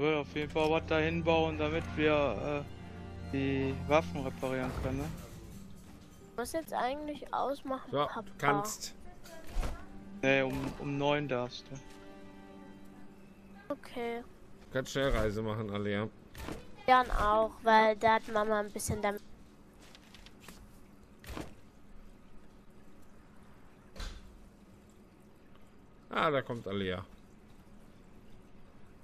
Ich würde auf jeden Fall was dahin bauen, damit wir die Waffen reparieren können. Ne? Du musst jetzt eigentlich ausmachen, so, Papa. Kannst. Nee, um 9 darfst du. Okay. Du kannst Schnellreise machen, Alia. Ja, und auch, weil da hat Mama ein bisschen damit. Ah, da kommt Alia.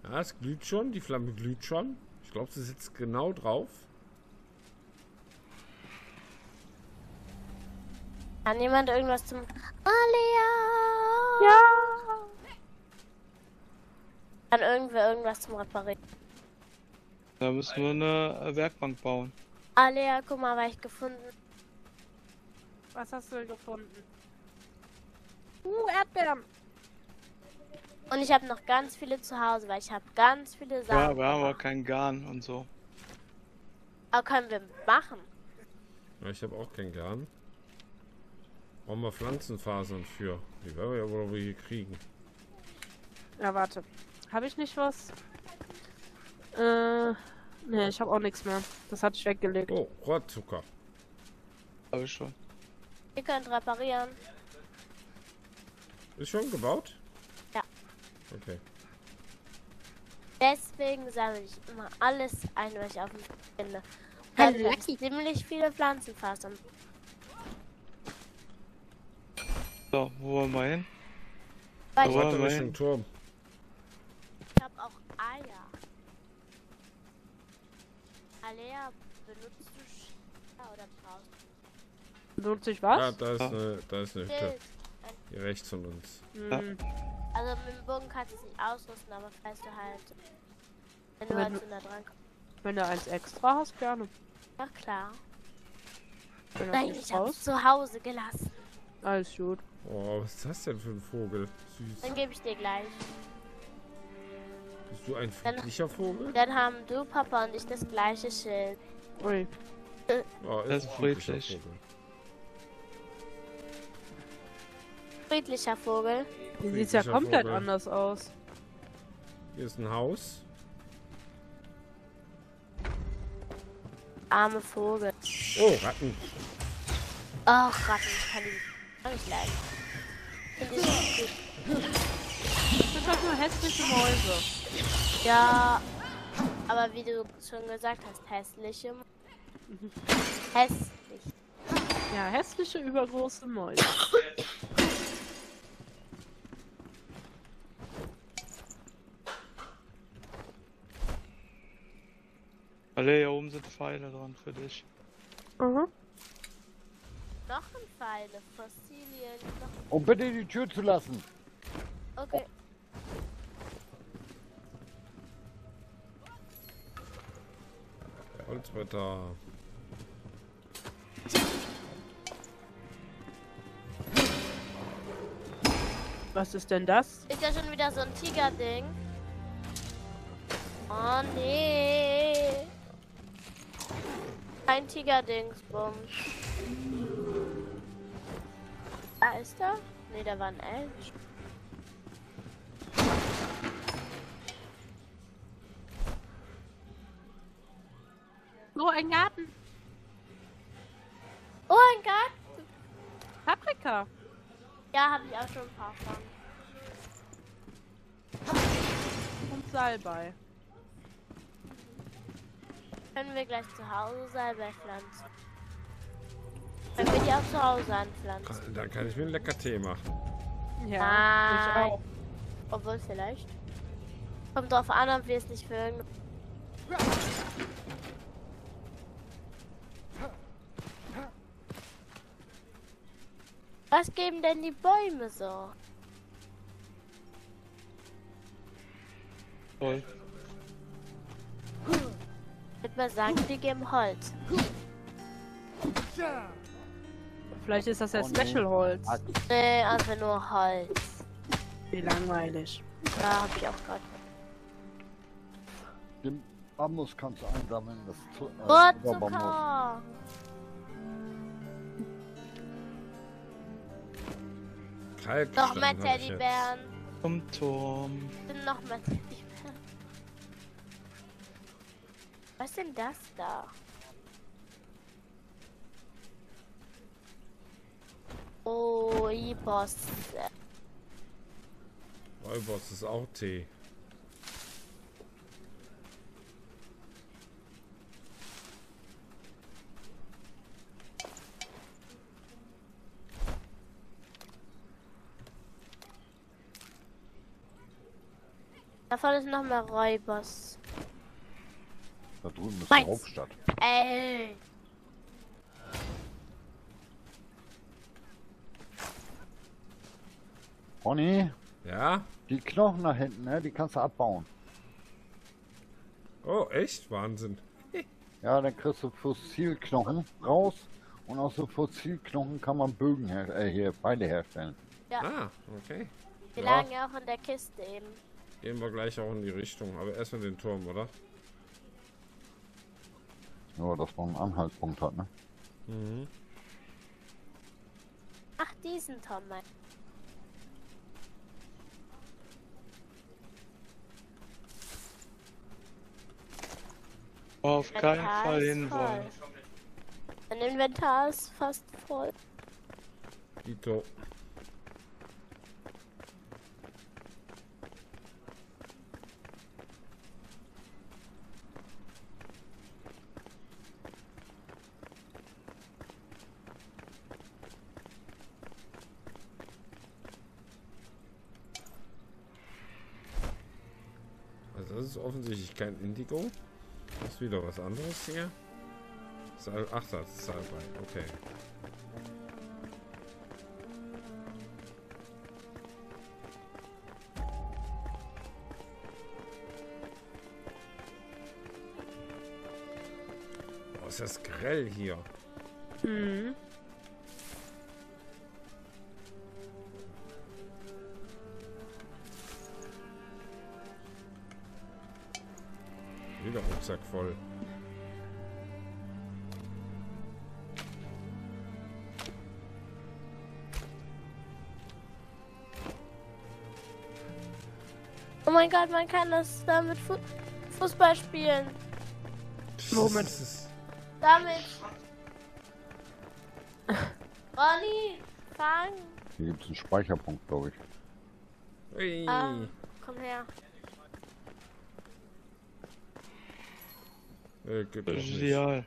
Ja, es glüht schon, die Flamme glüht schon. Ich glaube, sie sitzt genau drauf. Kann jemand irgendwas zum... Alia! Ja! Kann irgendwer irgendwas zum Reparieren? Da müssen wir eine Werkbank bauen. Alia, guck mal, was ich gefunden habe. Was hast du denn gefunden? Erdbeeren! Und ich habe noch ganz viele zu Hause, weil ich habe ganz viele Sachen. Ja, wir haben auch keinen Garn und so. Aber können wir machen. Ja, ich habe auch keinen Garn. Brauchen wir Pflanzenfasern für. Die werden wir ja wohl hier kriegen. Ja, warte. Habe ich nicht was? Ne, ich habe auch nichts mehr. Das hatte ich weggelegt. Oh, Rohrzucker. Habe ich schon. Ihr könnt reparieren. Ist schon gebaut? Ja. Okay. Deswegen sammle ich immer alles ein, was ich auf dem Weg finde. Weil ich habe ziemlich viele Pflanzenfasern. So, wo wollen wir hin? Da wollen wir hin. Turm. Ich habe auch Eier. Alea, benutzt du Schilder oder brauchst du? Benutzt ich was? Ja, da ist eine Hütte. Hier rechts von uns. Ja. Also mit dem Bogen kannst du es nicht ausrüsten, aber falls du halt... Wenn du da dran kommst. Wenn du eins extra hast, gerne. Ja, klar. Nein, ich hab's zu Hause gelassen. Alles gut. Oh, was ist das denn für ein Vogel? Süß. Dann gebe ich dir gleich. Bist du ein friedlicher Vogel? Dann haben du, Papa und ich das gleiche Schild. Ui. Oh, das ist ein friedlicher Vogel. Friedlicher Vogel. Hier sieht es ja komplett anders aus. Hier ist ein Haus. Arme Vogel. Oh, Ratten. Oh, Ratten. Ich kann nicht leiden. Das sind doch nur hässliche Mäuse. Ja, aber wie du schon gesagt hast, hässliche Mäuse. Hässlich. Ja, hässliche, übergroße Mäuse. Alle hier oben sind Pfeile dran für dich. Mhm. Noch ein Pfeile, Fossilien. Oh, bitte die Tür zu lassen. Okay. Holzwetter. Was ist denn das? Ist ja schon wieder so ein Tiger-Ding. Oh nee. Ein Tiger-Dingsbums. Ah, ist da? Ne, da war ein Elch. Oh, ein Garten. Oh, ein Garten. Paprika. Ja, habe ich auch schon ein paar von. Und Salbei. Können wir gleich zu Hause Salbei pflanzen? Können wir die auch zu Hause anpflanzen? Dann kann ich mir einen lecker Tee machen. Ja, ich auch. Obwohl, vielleicht. Kommt drauf an, ob wir es nicht für irgendeinen. Was geben denn die Bäume so? Toll. Ich würde mal sagen, die geben Holz. Vielleicht ist das ja Special-Holz. Nee, also nur Holz. Wie langweilig. Da hab ich auch gerade. Den Bambus kannst du einsammeln. Das Rohrzucker! Noch mehr Teddybären. Zum Turm. Noch mehr Teddybären. Was ist denn das da? Oh, Boss. Boss ist auch Tee. Da vorne ist nochmal Räubers. Da drüben ist die Hauptstadt. Ey. Ronny? Ja? Die Knochen nach hinten, ne? Die kannst du abbauen. Oh, echt? Wahnsinn. Ja, dann kriegst du Fossilknochen raus und aus so Fossilknochen kann man Bögen hier Pfeile herstellen. Ja. Ah, okay. Die lagen ja auch in der Kiste eben. Gehen wir gleich auch in die Richtung, aber erstmal den Turm, oder? Ja, dass man einen Anhaltspunkt hat, ne? Mhm. Ach, diesen Turm, mein. Oh, auf keinen Fall hin wollen. Mein Inventar ist fast voll. Dito. Das ist offensichtlich kein Indigo. Das ist wieder was anderes hier. Ach, das ist Salbei. Okay. Oh, ist das grell hier. Mhm. Rucksack voll. Oh mein Gott, man kann das damit Fußball spielen. Moment. Damit. Ronny, fang. Hier gibt es einen Speicherpunkt, glaube ich. Komm her. Gibt das nicht. Ideal.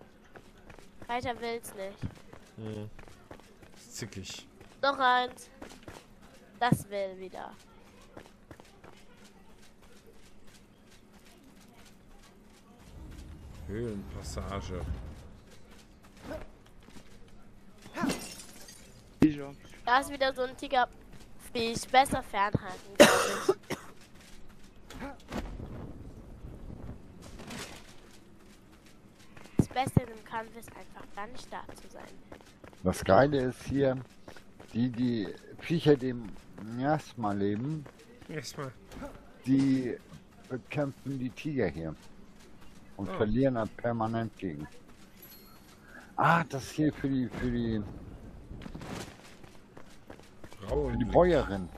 Weiter will's nicht. Hm. Zickig. Noch eins. Das will wieder. Höhlenpassage. Da ist wieder so ein Tiger, wie ich besser fernhalten kann. Beste im Kampf ist einfach ganz stark zu sein. Das Geile ist hier, die Viecher, die im Miasma leben, die bekämpfen die Tiger hier und verlieren halt permanent gegen. Ah, das hier für die Bäuerin.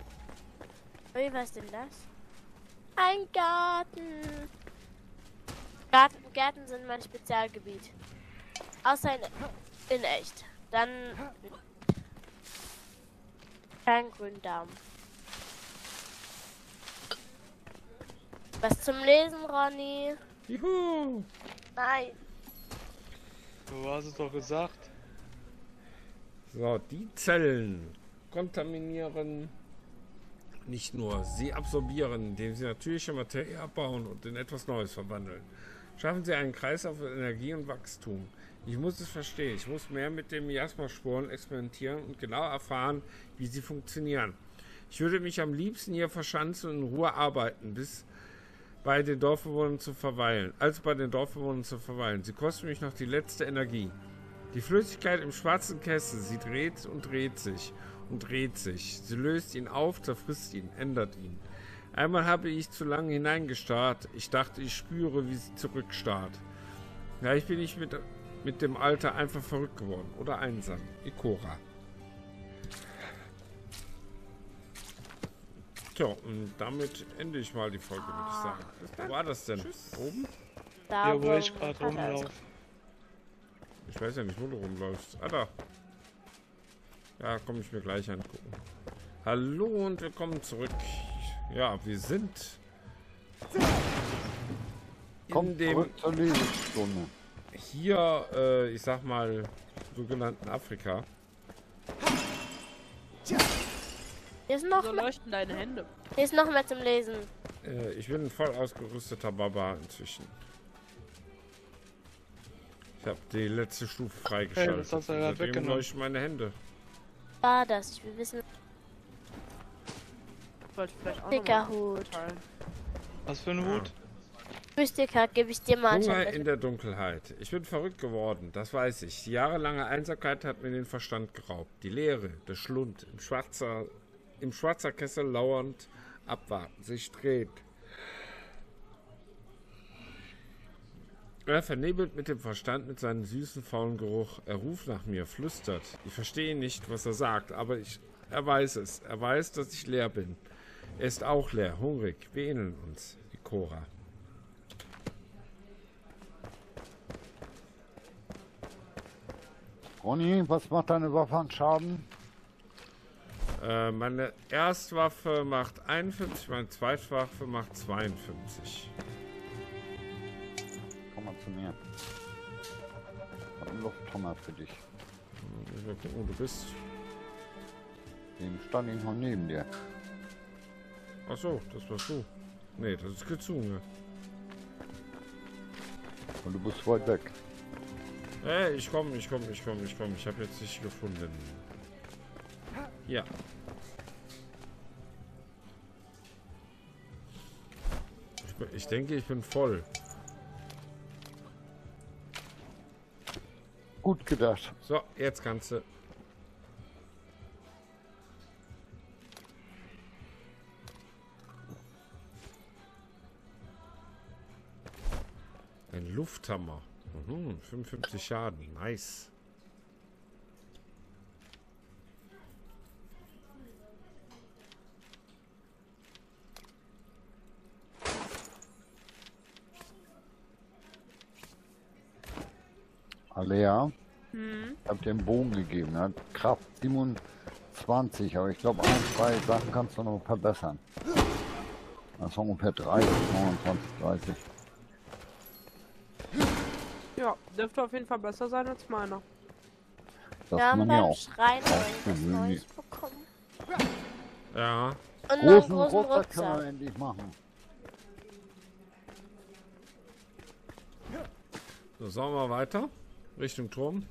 Ui, was denn das? Ein Garten! Gärten sind mein Spezialgebiet. Außer in echt. Dann kein Gründarm. Was zum Lesen, Ronny? Juhu! Nein! Du hast es doch gesagt. So, die Zellen kontaminieren. Nicht nur, sie absorbieren, indem sie natürliche Materie abbauen und in etwas Neues verwandeln. Schaffen Sie einen Kreislauf von Energie und Wachstum. Ich muss es verstehen. Ich muss mehr mit den Miasma-Sporen experimentieren und genau erfahren, wie sie funktionieren. Ich würde mich am liebsten hier verschanzen und in Ruhe arbeiten, bei den Dorfbewohnern zu verweilen. Sie kosten mich noch die letzte Energie. Die Flüssigkeit im schwarzen Kessel, sie dreht und dreht sich und dreht sich. Sie löst ihn auf, zerfrisst ihn, ändert ihn. Einmal habe ich zu lange hineingestarrt. Ich dachte, ich spüre, wie sie zurückstarrt. Vielleicht bin ich mit dem Alter einfach verrückt geworden oder einsam. Ikora. Tja, und damit ende ich mal die Folge, würde ich sagen. Was war das denn? Tschüss. Oben? da ja, wo ich gerade rumlaufe. Also. Ich weiß ja nicht, wo du rumläufst. Ah, da. Ja, komm ich mir gleich angucken. Hallo und willkommen zurück. Ja, wir sind in dem hier, ich sag mal, sogenannten Afrika. Hier ist noch mehr. Leuchten deine Hände. Hier ist noch mehr zum Lesen. Ich bin ein voll ausgerüsteter Barbar inzwischen. Ich habe die letzte Stufe freigeschaltet. Hey, das hast du ja gerade weggenommen. Seitdem leuchten meine Hände. War das? Wir wissen. Dicker Hut. Was für ein Hut? Mystiker, gebe ich dir mal einen Hunger in der Dunkelheit. Ich bin verrückt geworden, das weiß ich. Die jahrelange Einsamkeit hat mir den Verstand geraubt. Die Leere, der Schlund, im schwarzer Kessel lauernd abwarten, sich dreht. Er vernebelt mit dem Verstand, mit seinem süßen, faulen Geruch. Er ruft nach mir, flüstert. Ich verstehe nicht, was er sagt, aber er weiß es. Er weiß, dass ich leer bin. Er ist auch leer, hungrig. Wir ähneln uns, wie Cora. Ronny, was macht deine Waffe an Schaden? Meine Erstwaffe macht 51, meine Zweitwaffe macht 52. Komm mal zu mir. Ich habe einen Lufthammer für dich. Ich will gucken, wo du bist. Dem stand ich noch neben dir. Ach so, das warst du. Nee, das ist Kizune. Und du bist weit weg. Hey, ich komm. Ich habe jetzt dich gefunden. Ja. Ich denke, ich bin voll. Gut gedacht. So, jetzt kannst du. Ein Lufthammer. 55 Schaden, nice. Alea, ich habe dir einen Bogen gegeben, hat Kraft 27, aber ich glaube, ein, zwei Sachen kannst du noch verbessern. Das war ungefähr 30, 29, 30. Ja, dürfte auf jeden Fall besser sein als meiner. Das wir haben beim Schrein was Neues bekommen. Ja. Und großen Rucksack können wir endlich machen. So, sagen wir weiter. Richtung Turm.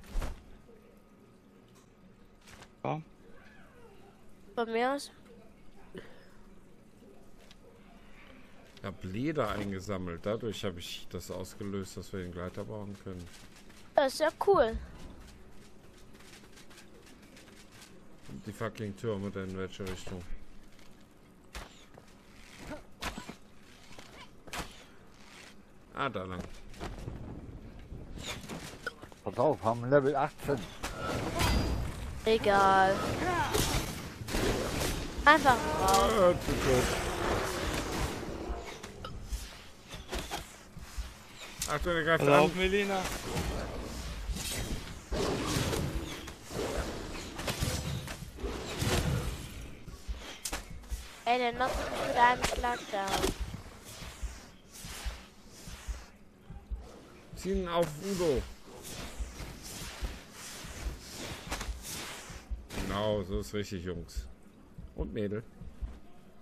Ja. Bei mir aus. Ich habe Leder eingesammelt. Dadurch habe ich das ausgelöst, dass wir den Gleiter bauen können. Das ist ja cool. Und die fucking Türme dann in welche Richtung? Ah, da lang. Pass auf, haben Level 18. Egal. Einfach raus. Achtung, der greift auf Melina. Ey, der nutzt mich mit einem Schlag da. Zieh ihn auf Udo. Genau, so ist richtig, Jungs. Und Mädel.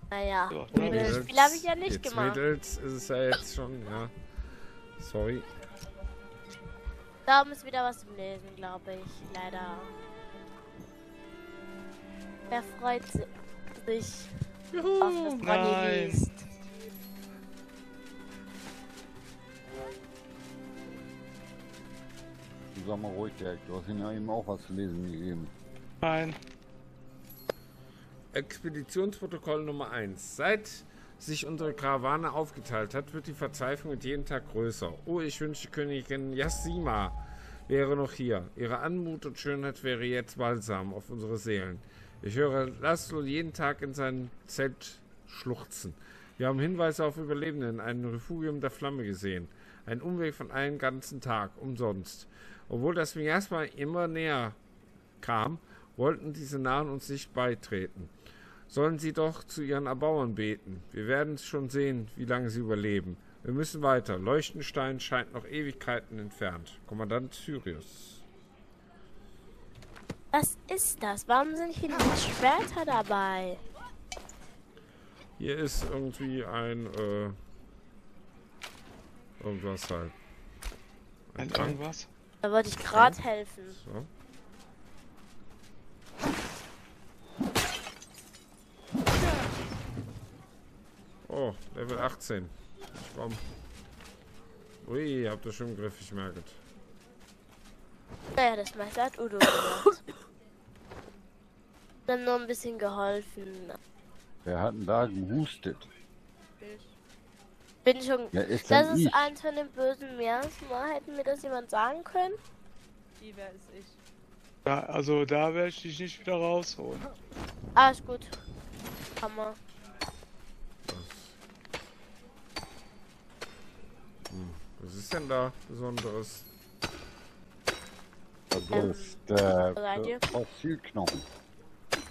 Naja, so, das Spiel habe ich ja nicht jetzt gemacht. Mädels ist es ja jetzt schon, ja. Sorry. Da oben ist wieder was zum Lesen, glaube ich. Leider. Wer freut sich auf das Ronny liest? Du sag mal ruhig, Dirk. Du hast ihnen ja eben auch was zu lesen gegeben. Nein. Expeditionsprotokoll Nummer 1. Seit sich unsere Karawane aufgeteilt hat, wird die Verzweiflung mit jedem Tag größer. Oh, ich wünsche Königin Miasma wäre noch hier. Ihre Anmut und Schönheit wäre jetzt Balsam auf unsere Seelen. Ich höre Laszlo jeden Tag in seinem Zelt schluchzen. Wir haben Hinweise auf Überlebende in einem Refugium der Flamme gesehen. Ein Umweg von einem ganzen Tag, umsonst. Obwohl das Miasma immer näher kam, wollten diese Nahen uns nicht beitreten. Sollen sie doch zu ihren Erbauern beten. Wir werden schon sehen, wie lange sie überleben. Wir müssen weiter. Leuchtenstein scheint noch Ewigkeiten entfernt. Kommandant Sirius. Was ist das? Warum sind hier diese Schwerter dabei? Hier ist irgendwie ein, irgendwas halt. Ein irgendwas? Da wollte ich gerade helfen. So. Oh, Level 18. Schwamm. Ui, habt ihr schon im Griff, ich merke es. Naja, das meiste hat Udo gemacht. Dann nur ein bisschen geholfen. Wer hat denn da gehustet? Bin schon. Ja, ist das ist eins von den bösen Miasma. Hätten mir das jemand sagen können? Die wäre es ich. Da, also da werde ich dich nicht wieder rausholen. Ah, ist gut. Hammer. Was ist denn da Besonderes? Das ist der Fossilknochen.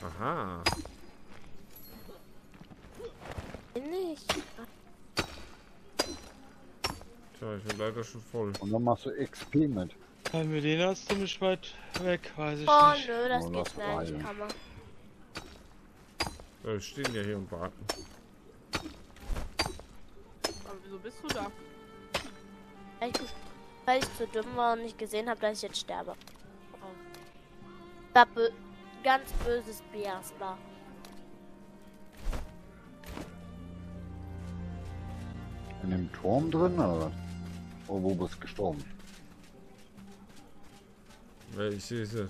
Aha. Nicht. Tja, ich bin leider schon voll. Und dann machst du XP mit. Nein, mit denen hast du mich weit weg, weiß ich nicht. Oh nö, das geht schnell in die Kammer. Ja, wir stehen ja hier und warten. Aber wieso bist du da? Weil ich zu dumm war und nicht gesehen habe, dass ich jetzt sterbe. War ganz böses Miasma. In dem Turm drin, oder? Oder wo bist du gestorben? Ja, ich sehe sie.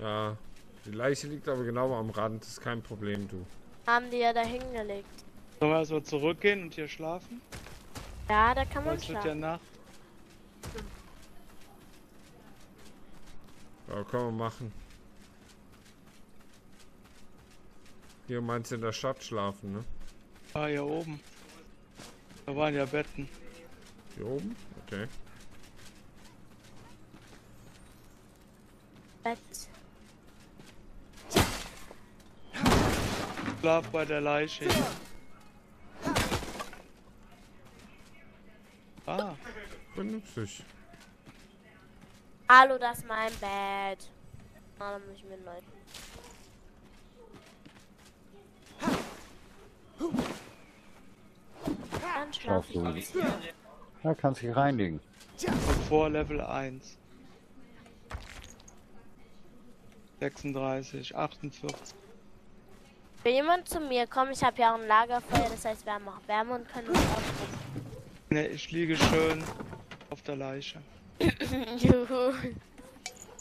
Ja, die Leiche liegt aber genau am Rand, das ist kein Problem, du. Haben die ja da hingelegt. Sollen wir erstmal zurückgehen und hier schlafen? Ja, da kann man heute schlafen. Heute wird ja Nacht. Ja, können wir machen. Hier meinst du in der Stadt schlafen, ne? Ah, hier oben. Da waren ja Betten. Hier oben? Okay. Bett. Schlaf bei der Leiche. Ah, benutze ich. Hallo, das ist mein Bett. Ah, dann muss ich mir Leute. Dann schlaf ich. Da kannst du dich reinlegen. Vor Level 1. 36, 48. Will jemand zu mir kommen? Ich habe ja auch ein Lagerfeuer, das heißt, wir haben auch Wärme und können uns aufstellen. Ne, ich liege schön auf der Leiche. Juhu.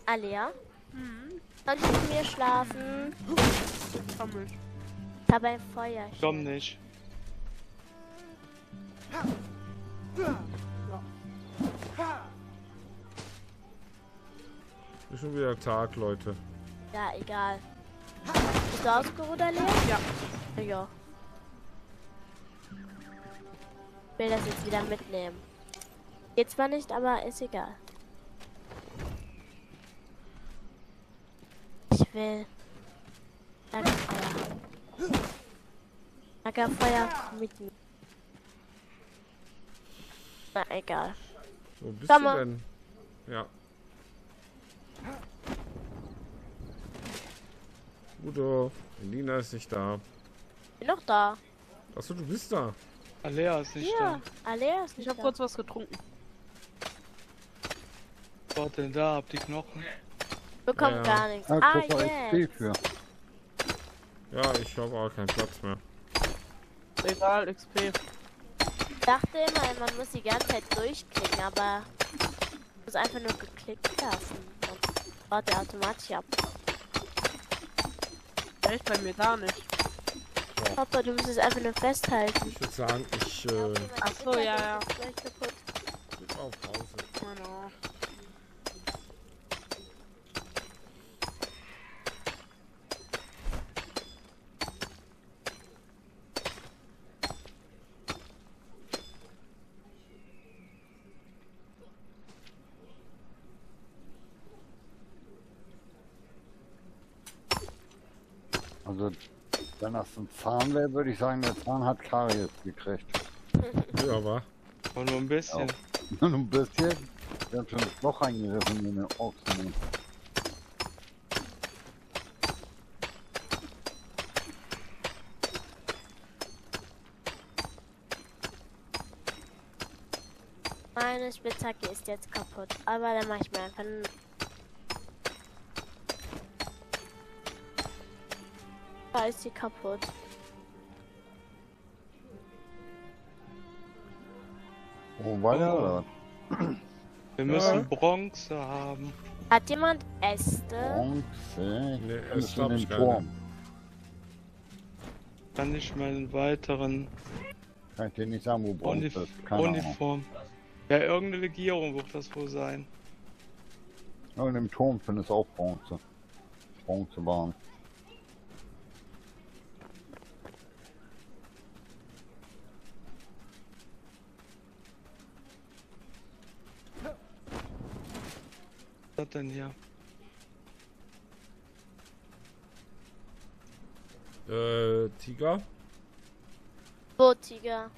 Alia? Mhm. Kannst du mit mir schlafen? Ich komm nicht. Ich habe ein Feuer. Ich komm nicht. Ist schon wieder Tag, Leute. Ja, egal. Bist du ausgeruht, Alia? Ja. Ja. Ich will das jetzt wieder mitnehmen. Geht zwar nicht, aber ist egal. Ich will... Lagerfeuer. Lagerfeuer mit mir. Na, egal. Wo bist du denn? Ja. Udo, Elina ist nicht da. Ich bin noch da. Achso, du bist da. Alea ist nicht da. Alea ist nicht da. Ich hab kurz was getrunken. Was war denn da? Hab die Knochen. Bekommt gar nichts. Ah, yes. Für. Ja, ich hab auch keinen Platz mehr. Egal, XP. Ich dachte immer, man muss die ganze Zeit durchklicken, aber ich muss einfach nur geklickt lassen. Dann baut der automatisch ab. Echt? Bei mir gar nicht. Ja. Papa, du musst es einfach nur festhalten. Ich würde sagen, ich... Achso, ja. Ich bin auf Pause. Genau. Also, wenn das ein Zahn wäre, würde ich sagen, der Zahn hat Karies gekriegt. Ja, war. Und nur ein bisschen. Ja. Nur ein bisschen? Wir haben schon das Loch eingerissen in den Ochsen. Meine Spitzhacke ist jetzt kaputt, aber dann mache ich mir einfach. Da ist sie kaputt. Oh, weiter. Wir müssen Bronze haben. Hat jemand Äste? Bronze? Nee, Äste habe ich gar nicht. Kann ich meinen weiteren... Kann ich dir nicht sagen, wo Bronze ist. Keine Uniform. Ahnung. Ja, irgendeine Legierung wird das wohl sein. Und im Turm findest du auch Bronze. Bronzebahn. Was hat denn hier? Tiger? Wo Tiger?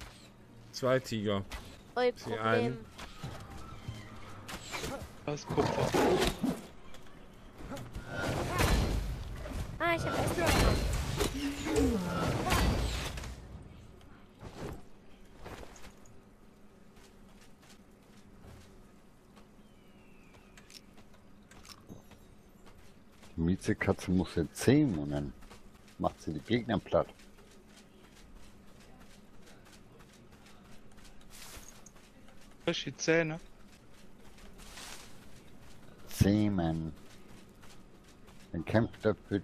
Zwei Tiger. Ui, Problem. Was Kupfer? Ah, ich hab Essen. Die Miezekatze muss jetzt 10 Monaten. Macht sie die Gegner platt. Die Zähne. Zähmen. Dann kämpft er für...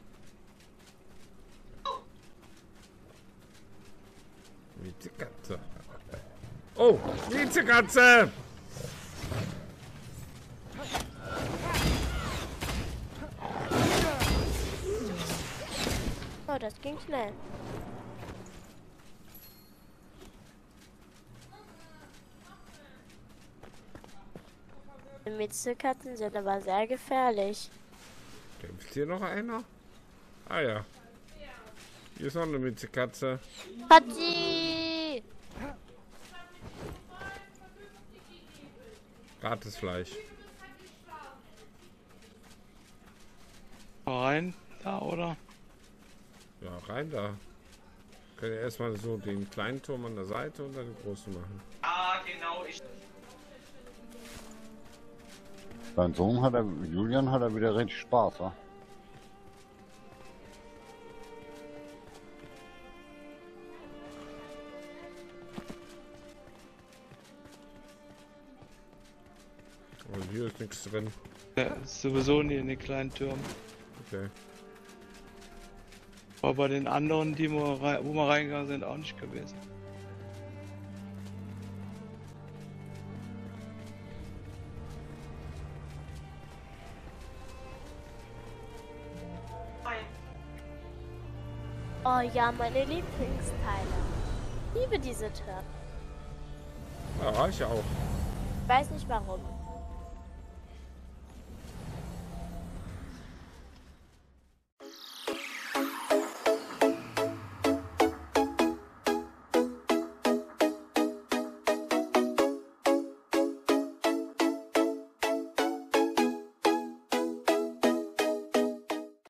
Miezekatze. Oh, Miezekatze! Oh, das ging schnell. Die Miezekatzen sind aber sehr gefährlich. Kämpft hier noch einer? Ah ja. Hier ist noch eine Miezekatze. Hat sie! Gratis Fleisch. Rein da, oder? Ja, rein da. Könnt ihr erstmal so den kleinen Turm an der Seite und dann den großen machen. Ah, genau. Dein Sohn hat er, Julian hat er wieder richtig Spaß, wa? Oh, hier ist nichts drin. Ja, ist sowieso nie in den kleinen Türmen. Okay. War bei den anderen, die wo wir reingegangen sind, auch nicht gewesen. Oh ja, meine Lieblingsteile. Ich liebe diese Türme. Ja, ich auch. Ich weiß nicht warum.